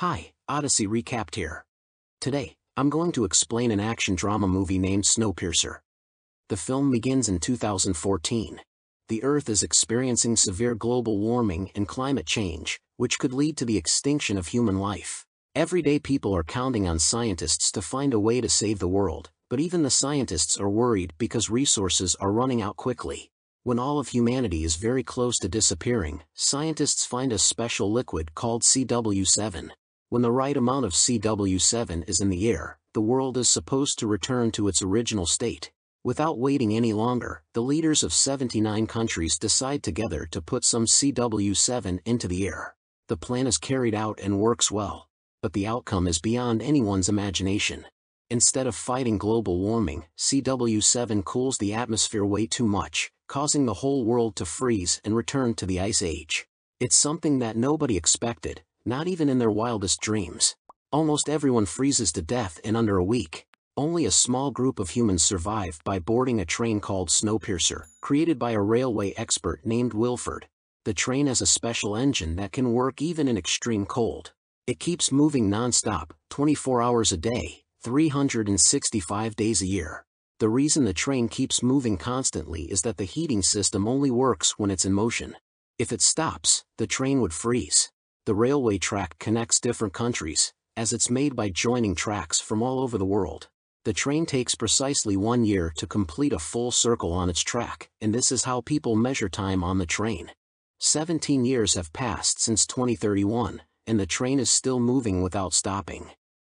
Hi, Odyssey Recapped here. Today, I'm going to explain an action drama movie named Snowpiercer. The film begins in 2014. The Earth is experiencing severe global warming and climate change, which could lead to the extinction of human life. Everyday people are counting on scientists to find a way to save the world, but even the scientists are worried because resources are running out quickly. When all of humanity is very close to disappearing, scientists find a special liquid called CW7. When the right amount of CW7 is in the air, the world is supposed to return to its original state. Without waiting any longer, the leaders of 79 countries decide together to put some CW7 into the air. The plan is carried out and works well, but the outcome is beyond anyone's imagination. Instead of fighting global warming, CW7 cools the atmosphere way too much, causing the whole world to freeze and return to the Ice Age. It's something that nobody expected, not even in their wildest dreams. Almost everyone freezes to death in under a week. Only a small group of humans survive by boarding a train called Snowpiercer, created by a railway expert named Wilford. The train has a special engine that can work even in extreme cold. It keeps moving non-stop, 24 hours a day, 365 days a year. The reason the train keeps moving constantly is that the heating system only works when it's in motion. If it stops, the train would freeze. The railway track connects different countries, as it's made by joining tracks from all over the world. The train takes precisely 1 year to complete a full circle on its track, and this is how people measure time on the train. 17 years have passed since 2031, and the train is still moving without stopping.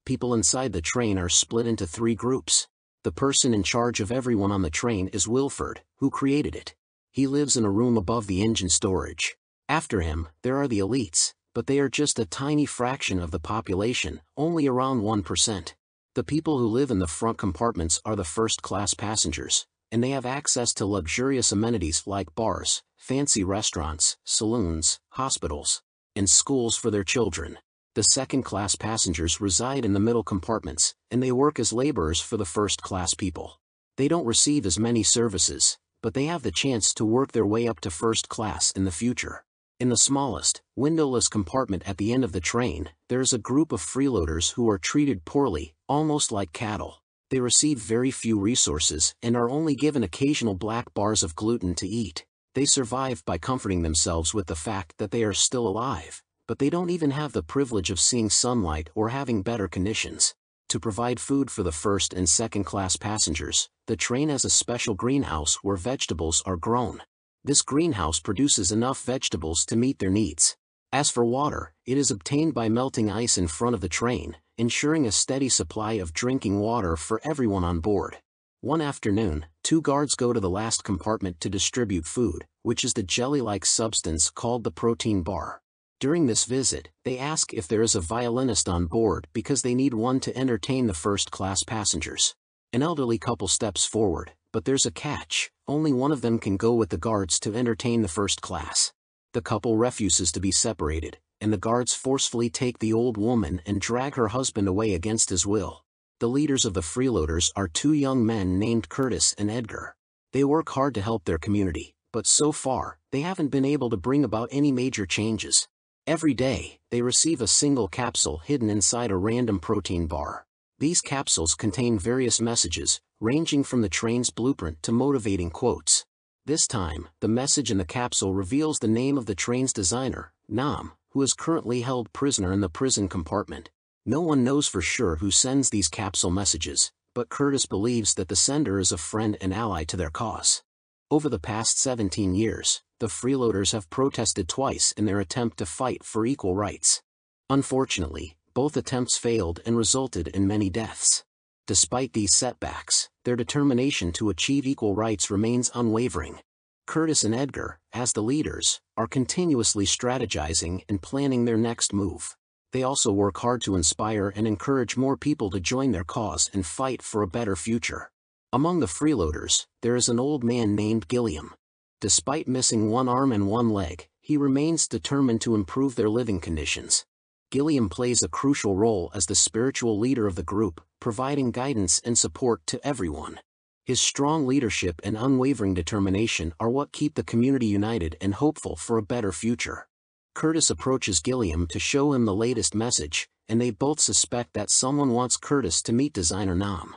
People inside the train are split into 3 groups. The person in charge of everyone on the train is Wilford, who created it. He lives in a room above the engine storage. After him, there are the elites, but they are just a tiny fraction of the population, only around 1%. The people who live in the front compartments are the first-class passengers, and they have access to luxurious amenities like bars, fancy restaurants, saloons, hospitals, and schools for their children. The second-class passengers reside in the middle compartments, and they work as laborers for the first-class people. They don't receive as many services, but they have the chance to work their way up to first class in the future. In the smallest, windowless compartment at the end of the train, there is a group of freeloaders who are treated poorly, almost like cattle. They receive very few resources and are only given occasional black bars of gluten to eat. They survive by comforting themselves with the fact that they are still alive, but they don't even have the privilege of seeing sunlight or having better conditions. To provide food for the first and second class passengers, the train has a special greenhouse where vegetables are grown. This greenhouse produces enough vegetables to meet their needs. As for water, it is obtained by melting ice in front of the train, ensuring a steady supply of drinking water for everyone on board. One afternoon, 2 guards go to the last compartment to distribute food, which is the jelly-like substance called the protein bar. During this visit, they ask if there is a violinist on board because they need one to entertain the first-class passengers. An elderly couple steps forward, but there's a catch. Only one of them can go with the guards to entertain the first class. The couple refuses to be separated, and the guards forcefully take the old woman and drag her husband away against his will. The leaders of the freeloaders are 2 young men named Curtis and Edgar. They work hard to help their community, but so far, they haven't been able to bring about any major changes. Every day, they receive a single capsule hidden inside a random protein bar. These capsules contain various messages, ranging from the train's blueprint to motivating quotes. This time, the message in the capsule reveals the name of the train's designer, Nam, who is currently held prisoner in the prison compartment. No one knows for sure who sends these capsule messages, but Curtis believes that the sender is a friend and ally to their cause. Over the past 17 years, the freeloaders have protested twice in their attempt to fight for equal rights. Unfortunately, both attempts failed and resulted in many deaths. Despite these setbacks, their determination to achieve equal rights remains unwavering. Curtis and Edgar, as the leaders, are continuously strategizing and planning their next move. They also work hard to inspire and encourage more people to join their cause and fight for a better future. Among the freeloaders, there is an old man named Gilliam. Despite missing one arm and one leg, he remains determined to improve their living conditions. Gilliam plays a crucial role as the spiritual leader of the group, providing guidance and support to everyone. His strong leadership and unwavering determination are what keep the community united and hopeful for a better future. Curtis approaches Gilliam to show him the latest message, and they both suspect that someone wants Curtis to meet designer Nam.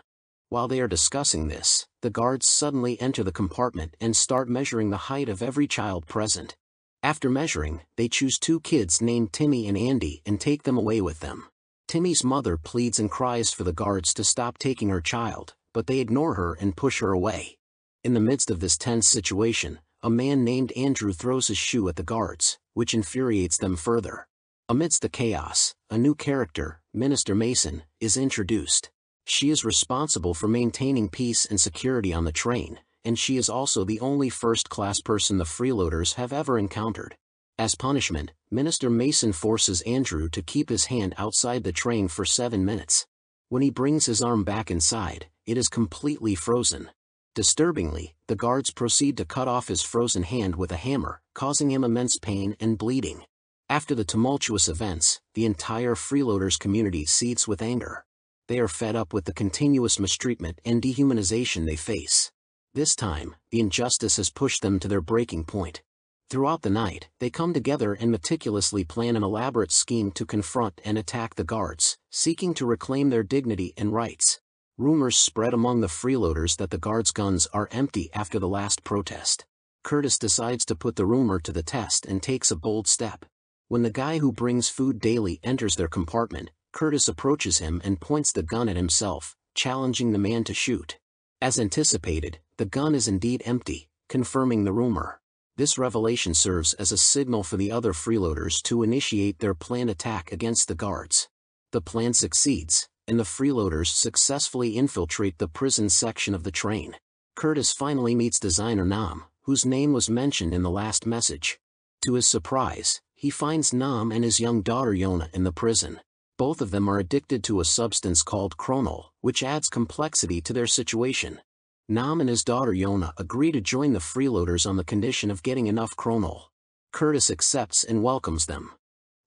While they are discussing this, the guards suddenly enter the compartment and start measuring the height of every child present. After measuring, they choose two kids named Timmy and Andy and take them away with them. Timmy's mother pleads and cries for the guards to stop taking her child, but they ignore her and push her away. In the midst of this tense situation, a man named Andrew throws his shoe at the guards, which infuriates them further. Amidst the chaos, a new character, Minister Mason, is introduced. She is responsible for maintaining peace and security on the train, and she is also the only first-class person the freeloaders have ever encountered. As punishment, Minister Mason forces Andrew to keep his hand outside the train for 7 minutes. When he brings his arm back inside, it is completely frozen. Disturbingly, the guards proceed to cut off his frozen hand with a hammer, causing him immense pain and bleeding. After the tumultuous events, the entire freeloaders community seethes with anger. They are fed up with the continuous mistreatment and dehumanization they face. This time, the injustice has pushed them to their breaking point. Throughout the night, they come together and meticulously plan an elaborate scheme to confront and attack the guards, seeking to reclaim their dignity and rights. Rumors spread among the freeloaders that the guards' guns are empty after the last protest. Curtis decides to put the rumor to the test and takes a bold step. When the guy who brings food daily enters their compartment, Curtis approaches him and points the gun at himself, challenging the man to shoot. As anticipated, the gun is indeed empty, confirming the rumor. This revelation serves as a signal for the other freeloaders to initiate their planned attack against the guards. The plan succeeds, and the freeloaders successfully infiltrate the prison section of the train. Curtis finally meets designer Nam, whose name was mentioned in the last message. To his surprise, he finds Nam and his young daughter Yona in the prison. Both of them are addicted to a substance called Kronol, which adds complexity to their situation. Nam and his daughter Yona agree to join the freeloaders on the condition of getting enough Kronol. Curtis accepts and welcomes them.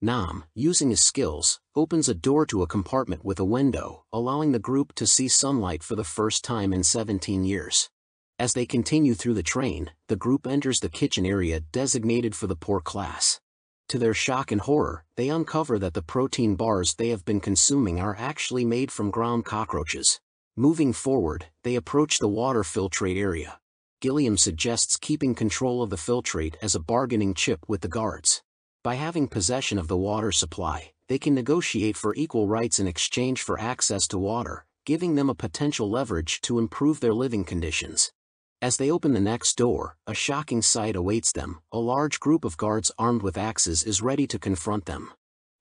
Nam, using his skills, opens a door to a compartment with a window, allowing the group to see sunlight for the first time in 17 years. As they continue through the train, the group enters the kitchen area designated for the poor class. To their shock and horror, they uncover that the protein bars they have been consuming are actually made from ground cockroaches. Moving forward, they approach the water filtrate area. Gilliam suggests keeping control of the filtrate as a bargaining chip with the guards. By having possession of the water supply, they can negotiate for equal rights in exchange for access to water, giving them a potential leverage to improve their living conditions. As they open the next door, a shocking sight awaits them. A large group of guards armed with axes is ready to confront them.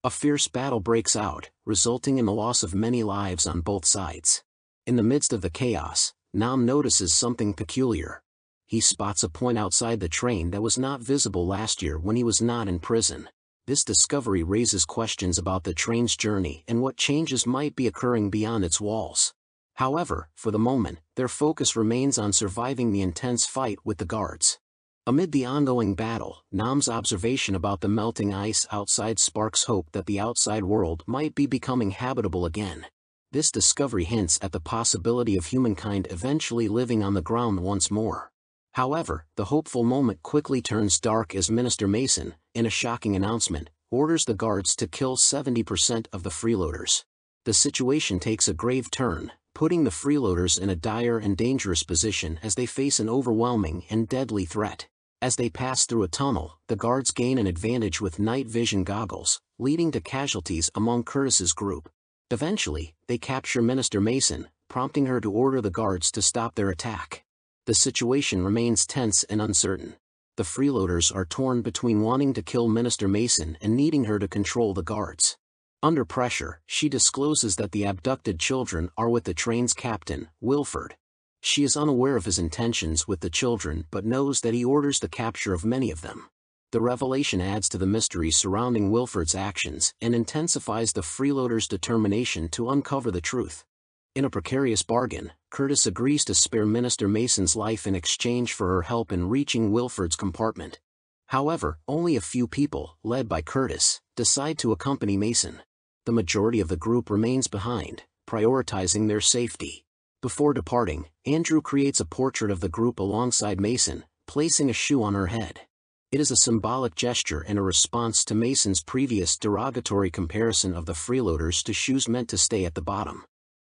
A fierce battle breaks out, resulting in the loss of many lives on both sides. In the midst of the chaos, Nam notices something peculiar. He spots a point outside the train that was not visible last year when he was not in prison. This discovery raises questions about the train's journey and what changes might be occurring beyond its walls. However, for the moment, their focus remains on surviving the intense fight with the guards. Amid the ongoing battle, Nam's observation about the melting ice outside sparks hope that the outside world might be becoming habitable again. This discovery hints at the possibility of humankind eventually living on the ground once more. However, the hopeful moment quickly turns dark as Minister Mason, in a shocking announcement, orders the guards to kill 70% of the freeloaders. The situation takes a grave turn, putting the freeloaders in a dire and dangerous position as they face an overwhelming and deadly threat. As they pass through a tunnel, the guards gain an advantage with night vision goggles, leading to casualties among Curtis's group. Eventually, they capture Minister Mason, prompting her to order the guards to stop their attack. The situation remains tense and uncertain. The freeloaders are torn between wanting to kill Minister Mason and needing her to control the guards. Under pressure, she discloses that the abducted children are with the train's captain, Wilford. She is unaware of his intentions with the children but knows that he orders the capture of many of them. The revelation adds to the mystery surrounding Wilford's actions and intensifies the freeloaders' determination to uncover the truth. In a precarious bargain, Curtis agrees to spare Minister Mason's life in exchange for her help in reaching Wilford's compartment. However, only a few people, led by Curtis, decide to accompany Mason. The majority of the group remains behind, prioritizing their safety. Before departing, Andrew creates a portrait of the group alongside Mason, placing a shoe on her head. It is a symbolic gesture and a response to Mason's previous derogatory comparison of the freeloaders to shoes meant to stay at the bottom.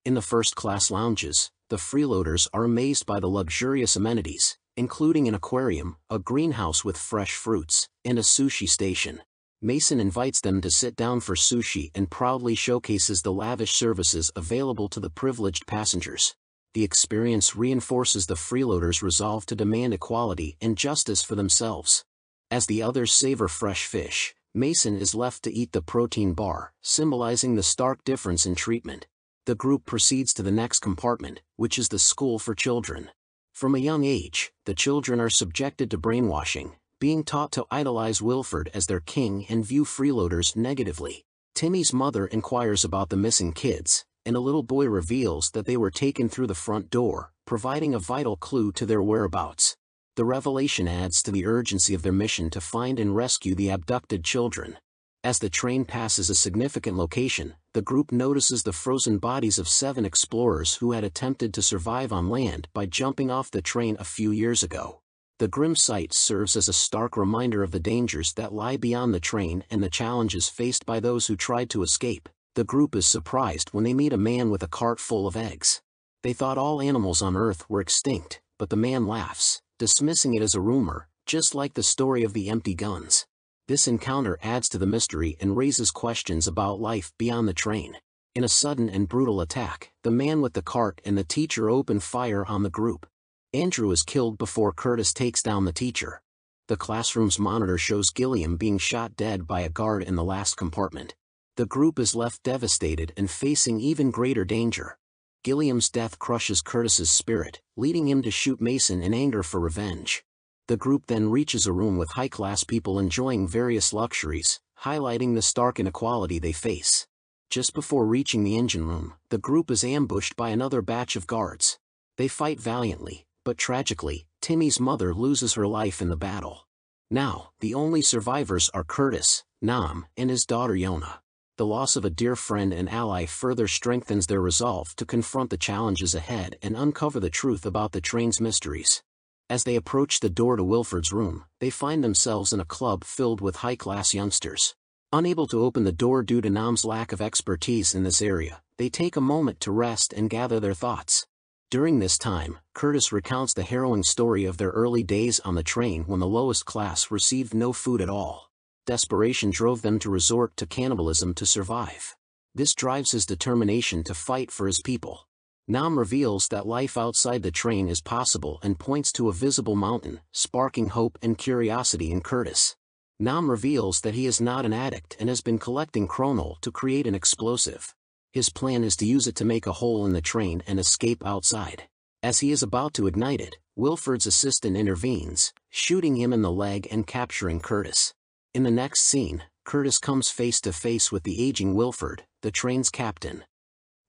In the first-class lounges, the freeloaders are amazed by the luxurious amenities, including an aquarium, a greenhouse with fresh fruits, and a sushi station. Mason invites them to sit down for sushi and proudly showcases the lavish services available to the privileged passengers. The experience reinforces the freeloaders' resolve to demand equality and justice for themselves. As the others savor fresh fish, Mason is left to eat the protein bar, symbolizing the stark difference in treatment. The group proceeds to the next compartment, which is the school for children. From a young age, the children are subjected to brainwashing, being taught to idolize Wilford as their king and view freeloaders negatively. Timmy's mother inquires about the missing kids, and a little boy reveals that they were taken through the front door, providing a vital clue to their whereabouts. The revelation adds to the urgency of their mission to find and rescue the abducted children. As the train passes a significant location, the group notices the frozen bodies of 7 explorers who had attempted to survive on land by jumping off the train a few years ago. The grim sight serves as a stark reminder of the dangers that lie beyond the train and the challenges faced by those who tried to escape. The group is surprised when they meet a man with a cart full of eggs. They thought all animals on Earth were extinct, but the man laughs, dismissing it as a rumor, just like the story of the empty guns. This encounter adds to the mystery and raises questions about life beyond the train. In a sudden and brutal attack, the man with the cart and the teacher open fire on the group. Andrew is killed before Curtis takes down the teacher. The classroom's monitor shows Gilliam being shot dead by a guard in the last compartment. The group is left devastated and facing even greater danger. Gilliam's death crushes Curtis's spirit, leading him to shoot Mason in anger for revenge. The group then reaches a room with high-class people enjoying various luxuries, highlighting the stark inequality they face. Just before reaching the engine room, the group is ambushed by another batch of guards. They fight valiantly, but tragically, Timmy's mother loses her life in the battle. Now, the only survivors are Curtis, Nam, and his daughter Yona. The loss of a dear friend and ally further strengthens their resolve to confront the challenges ahead and uncover the truth about the train's mysteries. As they approach the door to Wilford's room, they find themselves in a club filled with high-class youngsters. Unable to open the door due to Nam's lack of expertise in this area, they take a moment to rest and gather their thoughts. During this time, Curtis recounts the harrowing story of their early days on the train when the lowest class received no food at all. Desperation drove them to resort to cannibalism to survive. This drives his determination to fight for his people. Nam reveals that life outside the train is possible and points to a visible mountain, sparking hope and curiosity in Curtis. Nam reveals that he is not an addict and has been collecting Kronol to create an explosive. His plan is to use it to make a hole in the train and escape outside. As he is about to ignite it, Wilford's assistant intervenes, shooting him in the leg and capturing Curtis. In the next scene, Curtis comes face to face with the aging Wilford, the train's captain.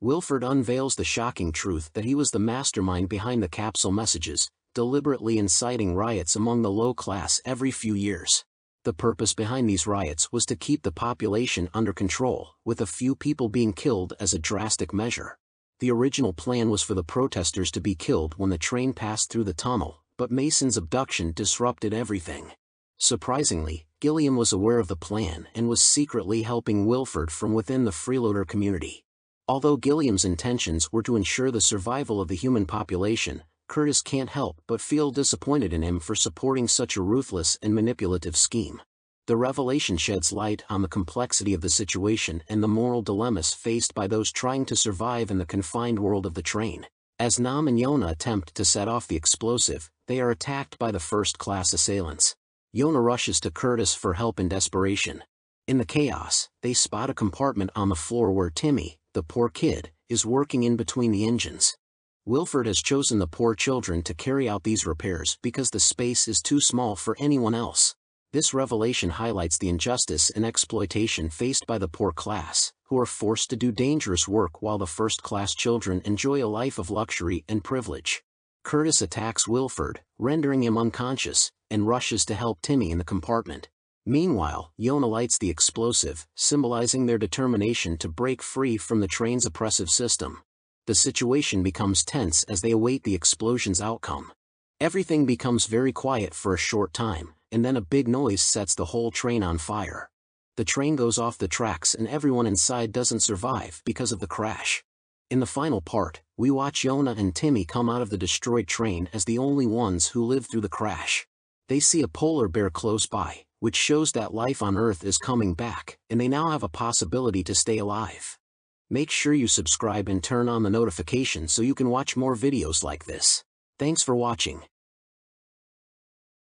Wilford unveils the shocking truth that he was the mastermind behind the capsule messages, deliberately inciting riots among the low class every few years. The purpose behind these riots was to keep the population under control, with a few people being killed as a drastic measure. The original plan was for the protesters to be killed when the train passed through the tunnel, but Mason's abduction disrupted everything. Surprisingly, Gilliam was aware of the plan and was secretly helping Wilford from within the freeloader community. Although Gilliam's intentions were to ensure the survival of the human population, Curtis can't help but feel disappointed in him for supporting such a ruthless and manipulative scheme. The revelation sheds light on the complexity of the situation and the moral dilemmas faced by those trying to survive in the confined world of the train. As Nam and Yona attempt to set off the explosive, they are attacked by the first-class assailants. Yona rushes to Curtis for help in desperation. In the chaos, they spot a compartment on the floor where Timmy, the poor kid, is working in between the engines. Wilford has chosen the poor children to carry out these repairs because the space is too small for anyone else. This revelation highlights the injustice and exploitation faced by the poor class, who are forced to do dangerous work while the first-class children enjoy a life of luxury and privilege. Curtis attacks Wilford, rendering him unconscious, and rushes to help Timmy in the compartment. Meanwhile, Yona lights the explosive, symbolizing their determination to break free from the train's oppressive system. The situation becomes tense as they await the explosion's outcome. Everything becomes very quiet for a short time, and then a big noise sets the whole train on fire. The train goes off the tracks and everyone inside doesn't survive because of the crash. In the final part, we watch Yona and Timmy come out of the destroyed train as the only ones who lived through the crash. They see a polar bear close by, which shows that life on Earth is coming back, and they now have a possibility to stay alive. Make sure you subscribe and turn on the notification so you can watch more videos like this. Thanks for watching.